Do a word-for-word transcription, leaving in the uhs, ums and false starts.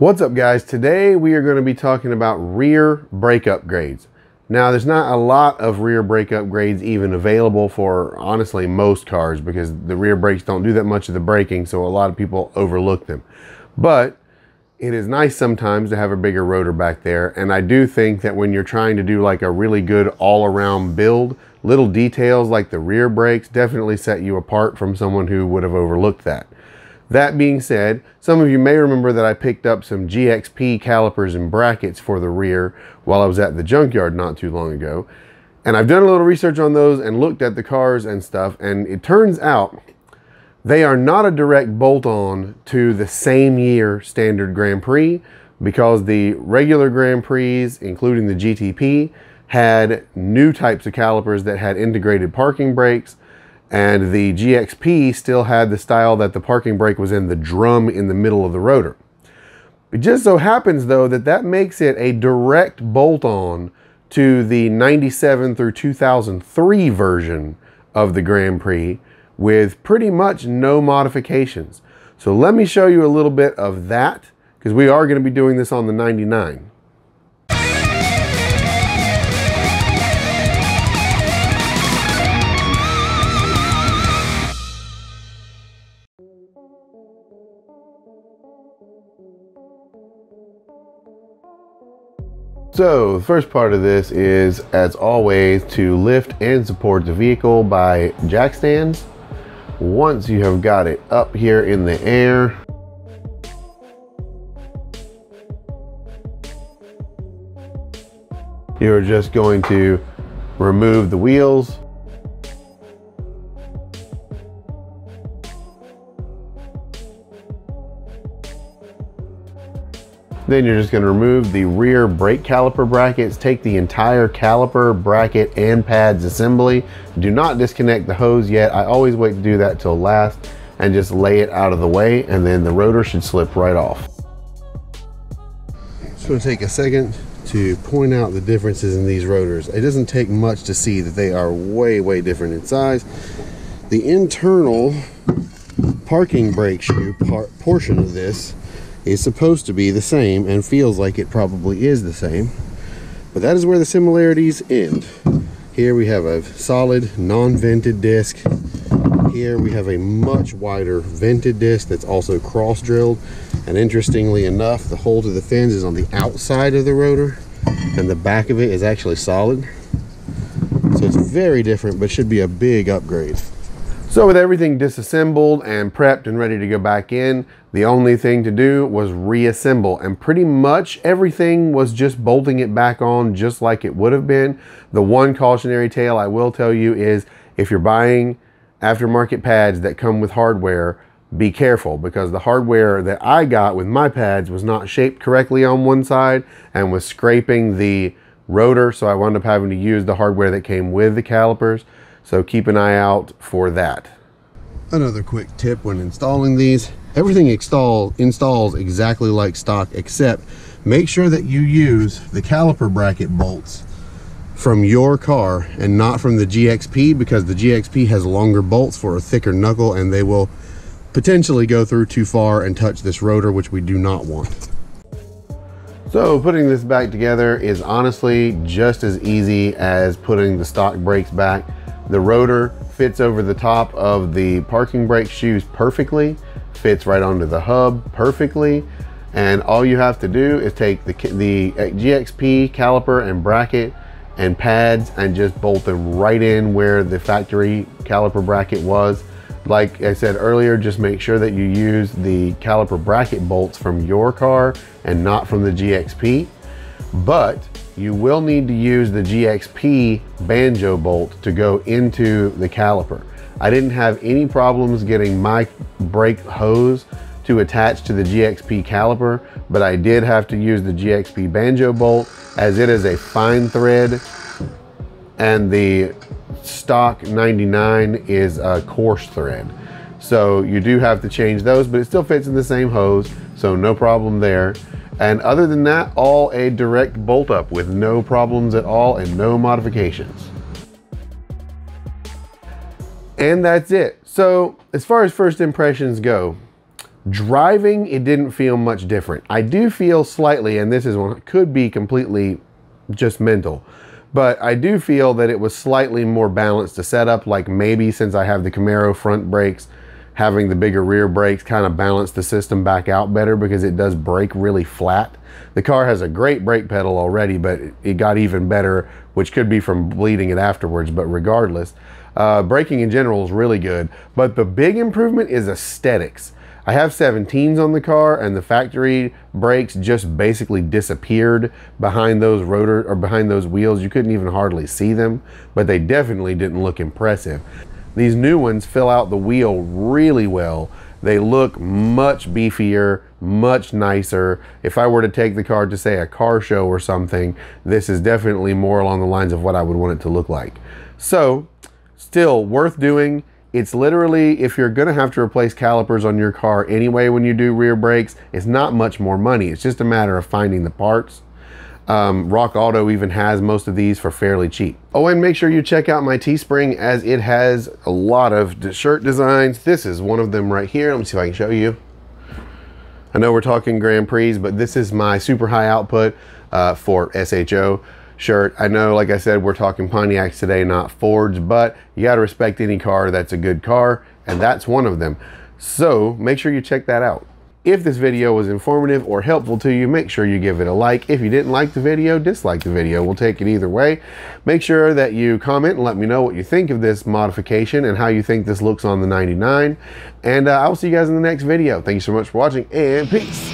What's up, guys? Today we are going to be talking about rear brake upgrades. Now, there's not a lot of rear brake upgrades even available for, honestly, most cars, because the rear brakes don't do that much of the braking, so a lot of people overlook them. But it is nice sometimes to have a bigger rotor back there, and I do think that when you're trying to do like a really good all-around build, little details like the rear brakes definitely set you apart from someone who would have overlooked that. That being said, some of you may remember that I picked up some G X P calipers and brackets for the rear while I was at the junkyard not too long ago. And I've done a little research on those and looked at the cars and stuff, and it turns out they are not a direct bolt-on to the same year standard Grand Prix, because the regular Grand Prix, including the G T P, had new types of calipers that had integrated parking brakes. And the G X P still had the style that the parking brake was in the drum in the middle of the rotor. It just so happens, though, that that makes it a direct bolt-on to the ninety-seven through two thousand three version of the Grand Prix with pretty much no modifications. So let me show you a little bit of that, because we are going to be doing this on the ninety-nine. So the first part of this is, as always, to lift and support the vehicle by jack stands. Once you have got it up here in the air, you're just going to remove the wheels. Then you're just going to remove the rear brake caliper brackets. Take the entire caliper, bracket, and pads assembly. Do not disconnect the hose yet. I always wait to do that till last, and just lay it out of the way, and then the rotor should slip right off. Just going to take a second to point out the differences in these rotors. It doesn't take much to see that they are way, way different in size. The internal parking brake shoe part portion of this is supposed to be the same, and feels like it probably is the same, but that is where the similarities end. Here we have a solid non-vented disc. Here we have a much wider vented disc that's also cross drilled, and interestingly enough, the hole to the fins is on the outside of the rotor, and the back of it is actually solid. So it's very different, but should be a big upgrade. So with everything disassembled and prepped and ready to go back in, the only thing to do was reassemble, and pretty much everything was just bolting it back on just like it would have been. The one cautionary tale I will tell you is, if you're buying aftermarket pads that come with hardware, be careful, because the hardware that I got with my pads was not shaped correctly on one side and was scraping the rotor, so I wound up having to use the hardware that came with the calipers. So keep an eye out for that. Another quick tip when installing these: everything install, installs exactly like stock, except make sure that you use the caliper bracket bolts from your car and not from the G X P, because the G X P has longer bolts for a thicker knuckle, and they will potentially go through too far and touch this rotor, which we do not want. So putting this back together is honestly just as easy as putting the stock brakes back. The rotor fits over the top of the parking brake shoes perfectly, fits right onto the hub perfectly, and all you have to do is take the, the G X P caliper and bracket and pads and just bolt them right in where the factory caliper bracket was. Like I said earlier, just make sure that you use the caliper bracket bolts from your car and not from the G X P. But you will need to use the G X P banjo bolt to go into the caliper. I didn't have any problems getting my brake hose to attach to the G X P caliper, but I did have to use the G X P banjo bolt, as it is a fine thread and the stock ninety-nine is a coarse thread. So you do have to change those, but it still fits in the same hose, so no problem there. And other than that, all a direct bolt up with no problems at all and no modifications. And that's it. So as far as first impressions go, Driving, it didn't feel much different. I do feel slightly, and this is one could be completely just mental, but I do feel that it was slightly more balanced to set up. Like maybe since I have the Camaro front brakes, having the bigger rear brakes kind of balanced the system back out better, because it does brake really flat. The car has a great brake pedal already, but it got even better, which could be from bleeding it afterwards, but regardless, uh, braking in general is really good. But the big improvement is aesthetics. I have seventeens on the car, and the factory brakes just basically disappeared behind those rotor or behind those wheels. You couldn't even hardly see them, but they definitely didn't look impressive. These new ones fill out the wheel really well. They look much beefier, much nicer. If I were to take the car to, say, a car show or something, this is definitely more along the lines of what I would want it to look like. So, still worth doing. It's literally, if you're gonna have to replace calipers on your car anyway when you do rear brakes, it's not much more money. It's just a matter of finding the parts. Um, Rock Auto even has most of these for fairly cheap. Oh, and make sure you check out my Teespring, as it has a lot of shirt designs. This is one of them right here. Let me see if I can show you. I know we're talking Grand Prix, but this is my super high output uh, for S H O shirt. I know, like I said, we're talking Pontiacs today, not Fords, but you got to respect any car that's a good car, and that's one of them. So make sure you check that out. If this video was informative or helpful to you, make sure you give it a like. If you didn't like the video, dislike the video. We'll take it either way. Make sure that you comment and let me know what you think of this modification and how you think this looks on the ninety-nine. And uh, I'll see you guys in the next video. Thank you so much for watching, and peace.